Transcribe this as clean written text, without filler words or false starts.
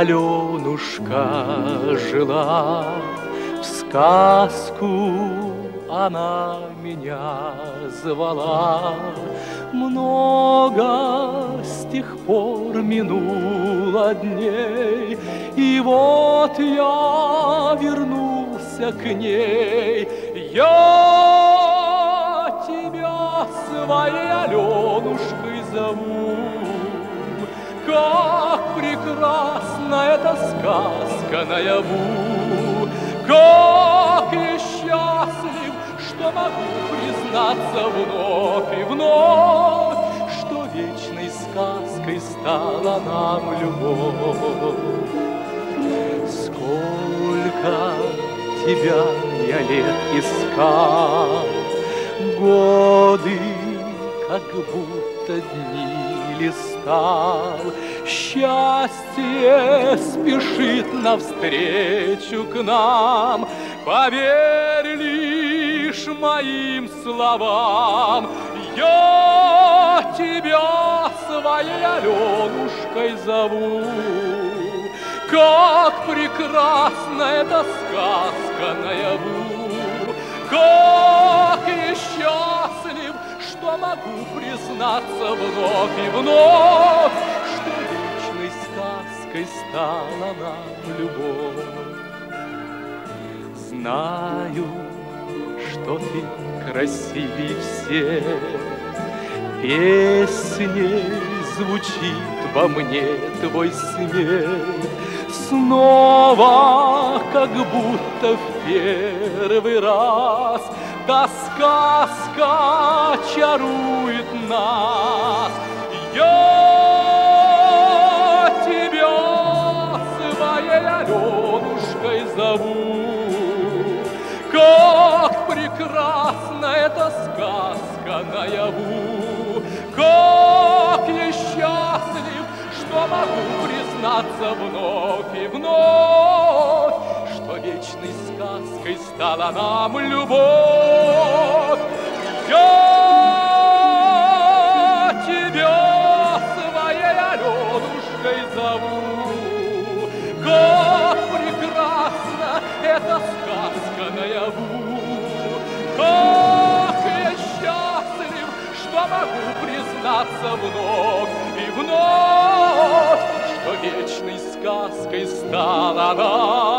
Аленушка жила, в сказку она меня звала. Много с тех пор минуло дней, и вот я вернулся к ней. Я тебя своей Аленушкой зову. Как прекрасна эта сказка наяву, как я счастлив, что могу признаться вновь и вновь, что вечной сказкой стала нам любовь. Сколько тебя я лет искал, годы как будто дни листал, счастье спешит навстречу к нам. Поверь лишь моим словам, я тебя своей Аленушкой зову. Как прекрасна эта сказка наяву, как я счастлив, что могу признаться вновь и вновь, что вечной сказкой стала нам любовь. Знаю, что ты красивей всех, песней звучит во мне твой смех. Снова, как будто в первый раз, та сказка чарует нас. Я тебя своей Аленушкой зову. Как прекрасна эта сказка наяву, как я счастлив, что могу признаться вновь и вновь, что вечной сказкой стала нам любовь. Я тебя своей Аленушкой зову. Как прекрасна эта сказка наяву, как я счастлив, что могу признаться вновь и вновь, вечной сказкой стала она.